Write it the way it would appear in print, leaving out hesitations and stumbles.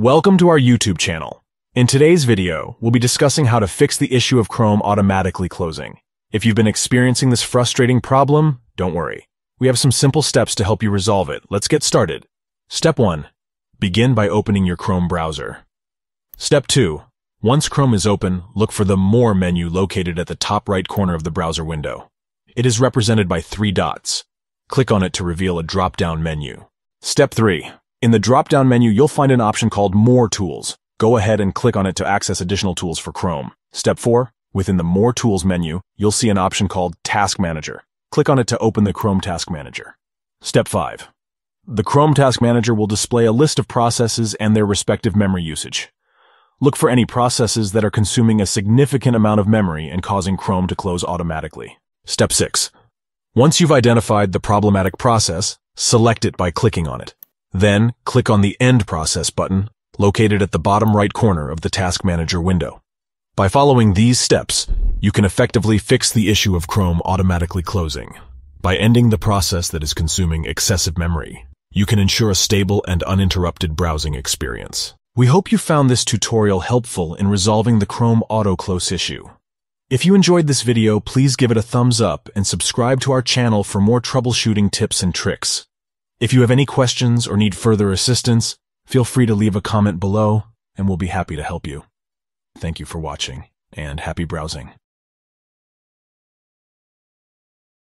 Welcome to our YouTube channel. In today's video, we'll be discussing how to fix the issue of Chrome automatically closing. If you've been experiencing this frustrating problem, don't worry. We have some simple steps to help you resolve it. Let's get started. Step 1. Begin by opening your Chrome browser. Step 2. Once Chrome is open, look for the More menu located at the top right corner of the browser window. It is represented by 3 dots. Click on it to reveal a drop-down menu. Step 3. In the drop-down menu, you'll find an option called More Tools. Go ahead and click on it to access additional tools for Chrome. Step 4. Within the More Tools menu, you'll see an option called Task Manager. Click on it to open the Chrome Task Manager. Step 5. The Chrome Task Manager will display a list of processes and their respective memory usage. Look for any processes that are consuming a significant amount of memory and causing Chrome to close automatically. Step 6. Once you've identified the problematic process, select it by clicking on it. Then, click on the End Process button, located at the bottom right corner of the Task Manager window. By following these steps, you can effectively fix the issue of Chrome automatically closing. By ending the process that is consuming excessive memory, you can ensure a stable and uninterrupted browsing experience. We hope you found this tutorial helpful in resolving the Chrome auto-close issue. If you enjoyed this video, please give it a thumbs up and subscribe to our channel for more troubleshooting tips and tricks. If you have any questions or need further assistance, feel free to leave a comment below, and we'll be happy to help you. Thank you for watching, and happy browsing.